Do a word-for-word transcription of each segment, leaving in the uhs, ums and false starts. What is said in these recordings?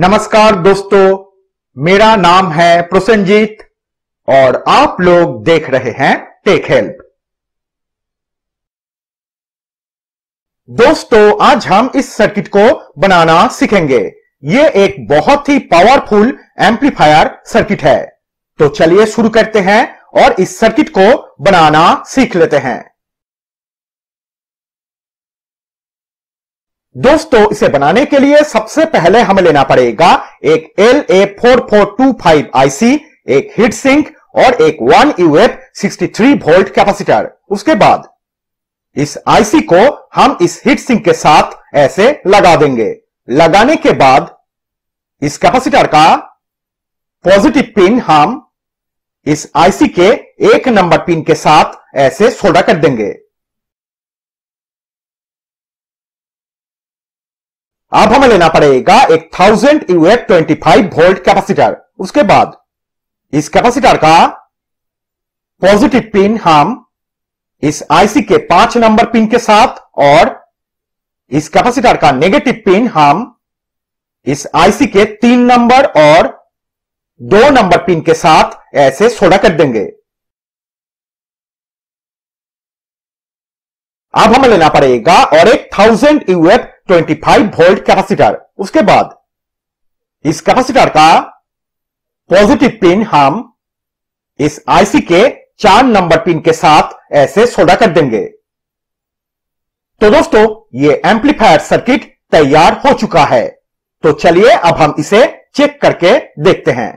नमस्कार दोस्तों, मेरा नाम है प्रोसंजीत और आप लोग देख रहे हैं टेक हेल्प। दोस्तों, आज हम इस सर्किट को बनाना सीखेंगे। ये एक बहुत ही पावरफुल एम्पलीफायर सर्किट है। तो चलिए शुरू करते हैं और इस सर्किट को बनाना सीख लेते हैं। दोस्तों, इसे बनाने के लिए सबसे पहले हमें लेना पड़ेगा एक L A four four two five IC, एक हीट सिंक और एक one uF sixty three volt capacitor. उसके बाद इस आईसी को हम इस हीट सिंक के साथ ऐसे लगा देंगे। लगाने के बाद इस कैपेसिटर का पॉजिटिव पिन हम इस आईसी के एक नंबर पिन के साथ ऐसे सोल्डर कर देंगे। अब हमें लेना पड़ेगा एक thousand uF twenty five volt capacitor. उसके बाद इस कैपेसिटर का पॉजिटिव पिन हम इस आईसी के पांच नंबर पिन के साथ और इस कैपेसिटर का नेगेटिव पिन हम इस आईसी के तीन नंबर और दो नंबर पिन के साथ ऐसे सोल्डर कर देंगे। अब हमें लेना पड़ेगा और एक thousand uF twenty five volt capacitor. उसके बाद इस कैपेसिटर का पॉजिटिव पिन हम इस आईसी के चार नंबर पिन के साथ ऐसे सोल्डर कर देंगे। तो दोस्तों, ये एम्पलीफायर सर्किट तैयार हो चुका है। तो चलिए अब हम इसे चेक करके देखते हैं।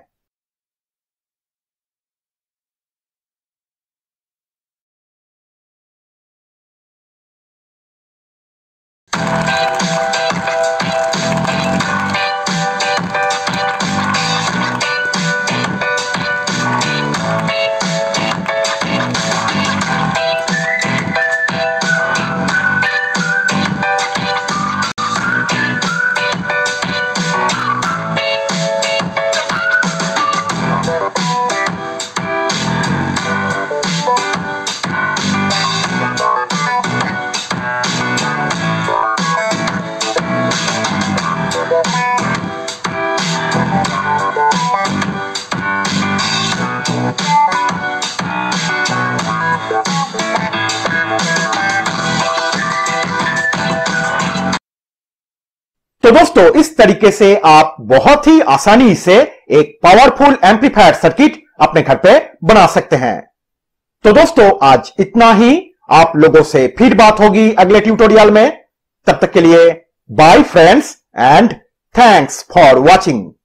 तो दोस्तों, इस तरीके से आप बहुत ही आसानी से एक पावरफुल एम्पलीफायर सर्किट अपने घर पे बना सकते हैं। तो दोस्तों, आज इतना ही। आप लोगों से फिर बात होगी अगले ट्यूटोरियल में। तब तक के लिए bye friends and thanks for watching.